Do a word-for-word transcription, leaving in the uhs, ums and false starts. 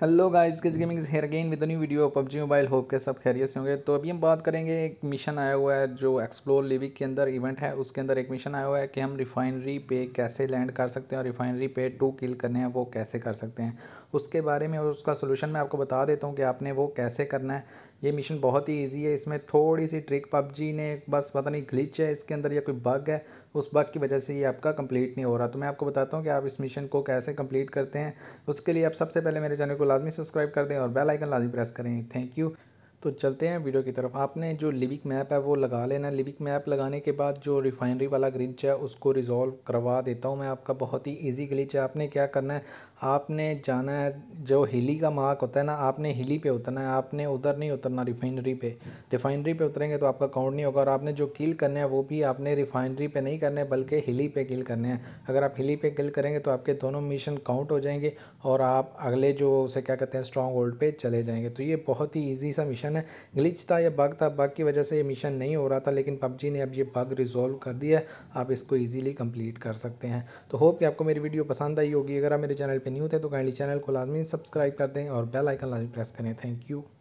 Hello guys, Kaz gaming is here again with a new video PUBG mobile. Hope के सब खैरियत से होंगे। तो अभी हम बात करेंगे, एक मिशन आया हुआ है जो एक्सप्लोर लिविक के अंदर इवेंट है, उसके अंदर एक मिशन आया हुआ है कि हम रिफाइनरी पे कैसे लैंड कर सकते हैं और रिफाइनरी पे टू किल करने हैं वो कैसे कर सकते हैं उसके बारे में, और उसका सोल्यूशन मैं आपको बता देता हूँ कि आपने वो कैसे करना है। ये मिशन बहुत ही ईजी है, इसमें थोड़ी सी ट्रिक पबजी ने, बस पता नहीं ग्लिच है इसके अंदर या कोई बग है, उस बग की वजह से ये आपका कंप्लीट नहीं हो रहा। तो मैं आपको बताता हूँ कि आप इस मिशन को कैसे कंप्लीट करते हैं। उसके लिए आप सबसे पहले मेरे चैनल को लाजमी सब्सक्राइब कर दें और बेल आइकन लाजमी प्रेस करें। Thank you. तो चलते हैं वीडियो की तरफ। आपने जो लिविक मैप है वो लगा लेना। लिविक मैप लगाने के बाद जो रिफाइनरी वाला ग्लिच है उसको रिजॉल्व करवा देता हूँ मैं। आपका बहुत ही इजी ग्लिच है। आपने क्या करना है, आपने जाना है, जो हिली का मार्क होता है ना, आपने हिली पे उतरना है, आपने उधर नहीं उतरना रिफाइनरी पे। रिफाइनरी पे उतरेंगे तो आपका काउंट नहीं होगा। और आपने जो किल करने हैं वो भी आपने रिफाइनरी पे नहीं करने बल्कि हिली पे किल करने हैं। अगर आप हिली पे किल करेंगे तो आपके दोनों मिशन काउंट हो जाएंगे और आप अगले जो उसे क्या कहते हैं स्ट्रॉन्ग होल्ड पर चले जाएँगे। तो ये बहुत ही ईजी सा मिशन है। ग्लिच था या बग था, बग की वजह से ये मिशन नहीं हो रहा था, लेकिन पबजी ने अब ये बग रिजॉल्व कर दिया। आप इसको ईजिली कंप्लीट कर सकते हैं। तो होप कि आपको मेरी वीडियो पसंद आई होगी। अगर आप मेरे चैनल पे न्यू थे तो काइंडली चैनल को लाजमी सब्सक्राइब कर दें और बेल आइकन लाजमी प्रेस करें। Thank you.